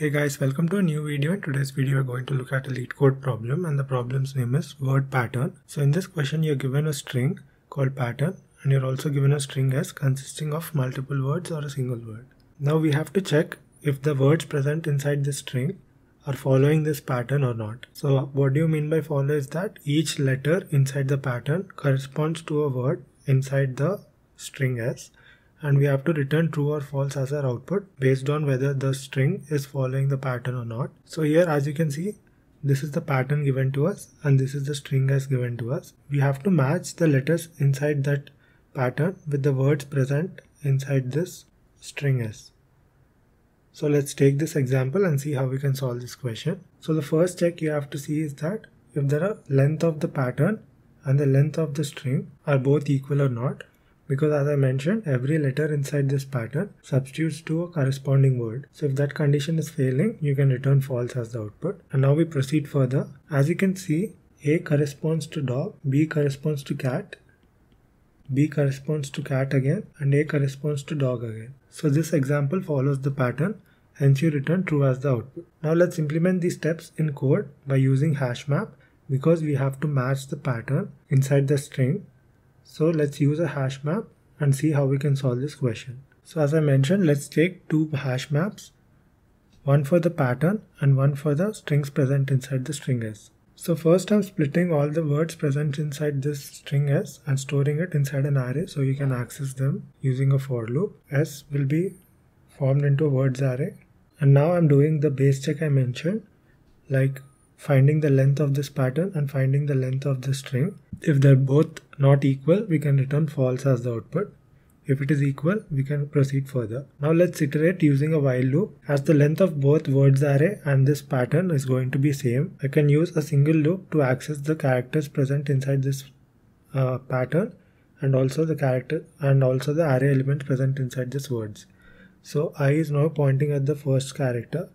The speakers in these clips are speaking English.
Hey guys, welcome to a new video. In today's video we're going to look at a LeetCode problem, and the problem's name is word pattern. So in this question you're given a string called pattern, and you're also given a string S consisting of multiple words or a single word. Now we have to check if the words present inside this string are following this pattern or not. So what do you mean by follow is that each letter inside the pattern corresponds to a word inside the string S, and we have to return true or false as our output based on whether the string is following the pattern or not. So here, as you can see, this is the pattern given to us and this is the string as given to us. We have to match the letters inside that pattern with the words present inside this string S. So let's take this example and see how we can solve this question. So the first check you have to see is that if the length of the pattern and the length of the string are both equal or not. Because as I mentioned, every letter inside this pattern substitutes to a corresponding word. So if that condition is failing, you can return false as the output. And now we proceed further. As you can see, A corresponds to dog, B corresponds to cat, B corresponds to cat again, and A corresponds to dog again. So this example follows the pattern, hence you return true as the output. Now let's implement these steps in code by using hash map, because we have to match the pattern inside the string. So let's use a hash map and see how we can solve this question. So as I mentioned, let's take two hash maps, one for the pattern and one for the strings present inside the string S. So first I'm splitting all the words present inside this string S and storing it inside an array so you can access them using a for loop. S will be formed into a words array. And now I'm doing the base check I mentioned, like finding the length of this pattern and finding the length of the string. If they're both not equal, we can return false as the output. If it is equal, we can proceed further. Now let's iterate using a while loop. As the length of both words array and this pattern is going to be same, I can use a single loop to access the characters present inside this pattern and also the character and also the array elements present inside this words. So I is now pointing at the first character,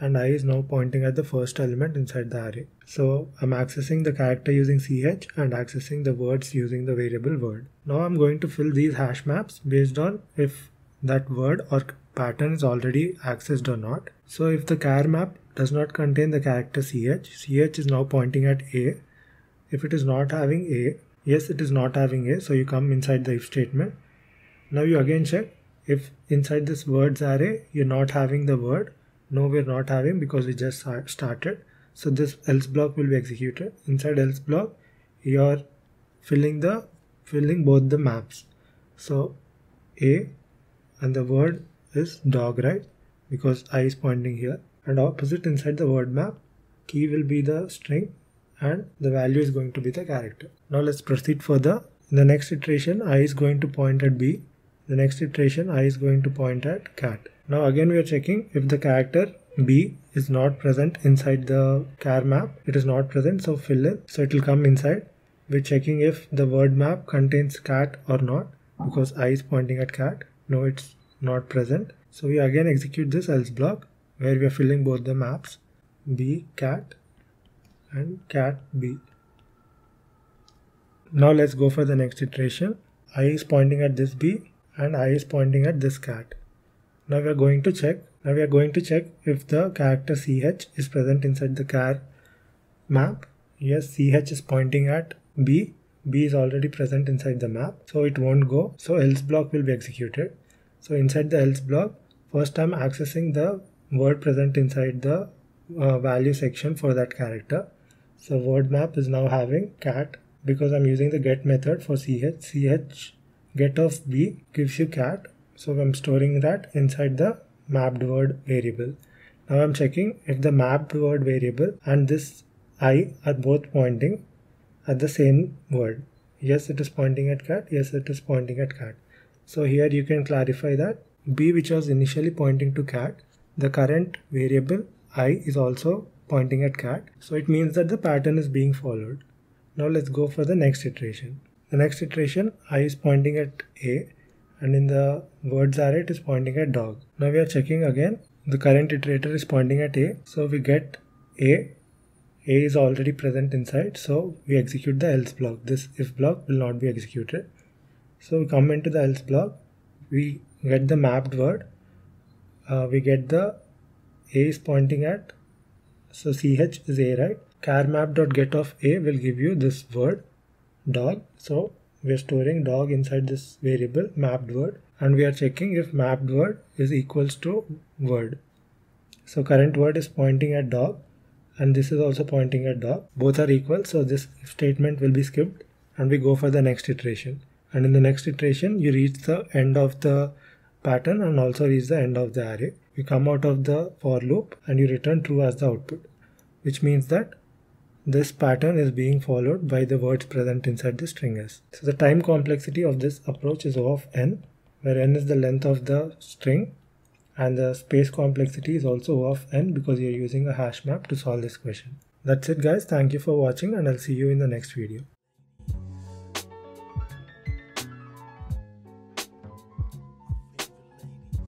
and I is now pointing at the first element inside the array. So I'm accessing the character using ch and accessing the words using the variable word. Now I'm going to fill these hash maps based on if that word or pattern is already accessed or not. So if the char map does not contain the character ch is now pointing at A. If it is not having A, yes, it is not having A, so you come inside the if statement. Now you again check if inside this words array you're not having the word. No, we're not having because we just started. So this else block will be executed. Inside else block, you're filling both the maps. So A and the word is dog, right? Because I is pointing here. And opposite inside the word map, key will be the string and the value is going to be the character. Now let's proceed further. In the next iteration, I is going to point at B. The next iteration, I is going to point at cat. Now again we are checking if the character B is not present inside the char map. It is not present, so fill in. So it will come inside. We're checking if the word map contains cat or not, because I is pointing at cat. No, it's not present. So we again execute this else block where we are filling both the maps, B cat and cat B. Now let's go for the next iteration. I is pointing at this B and I is pointing at this cat. Now we are going to check. If the character ch is present inside the char map. Yes, ch is pointing at B. B is already present inside the map, so it won't go. So else block will be executed. So inside the else block, first I'm accessing the word present inside the value section for that character. So word map is now having cat because I'm using the get method for ch. Ch get of B gives you cat. So I'm storing that inside the mapped word variable. Now I'm checking if the mapped word variable and this I are both pointing at the same word. Yes, it is pointing at cat. Yes, it is pointing at cat. So here you can clarify that B, which was initially pointing to cat, the current variable I is also pointing at cat. So it means that the pattern is being followed. Now let's go for the next iteration. The next iteration, I is pointing at A. And in the words array it is pointing at dog. Now we are checking again. The current iterator is pointing at A. So we get A. A is already present inside. So we execute the else block. This if block will not be executed. So we come into the else block. We get the mapped word. We get the A is pointing at, so CH is A, right? Char map.get of A will give you this word dog. So we are storing dog inside this variable mapped word, and we are checking if mapped word is equals to word. So current word is pointing at dog, and this is also pointing at dog. Both are equal, so this statement will be skipped and we go for the next iteration. And in the next iteration, you reach the end of the pattern and also reach the end of the array. You come out of the for loop and you return true as the output, which means that this pattern is being followed by the words present inside the string s. So the time complexity of this approach is O of n, where n is the length of the string, and the space complexity is also O of n because you're using a hash map to solve this question. That's it guys, thank you for watching and I'll see you in the next video.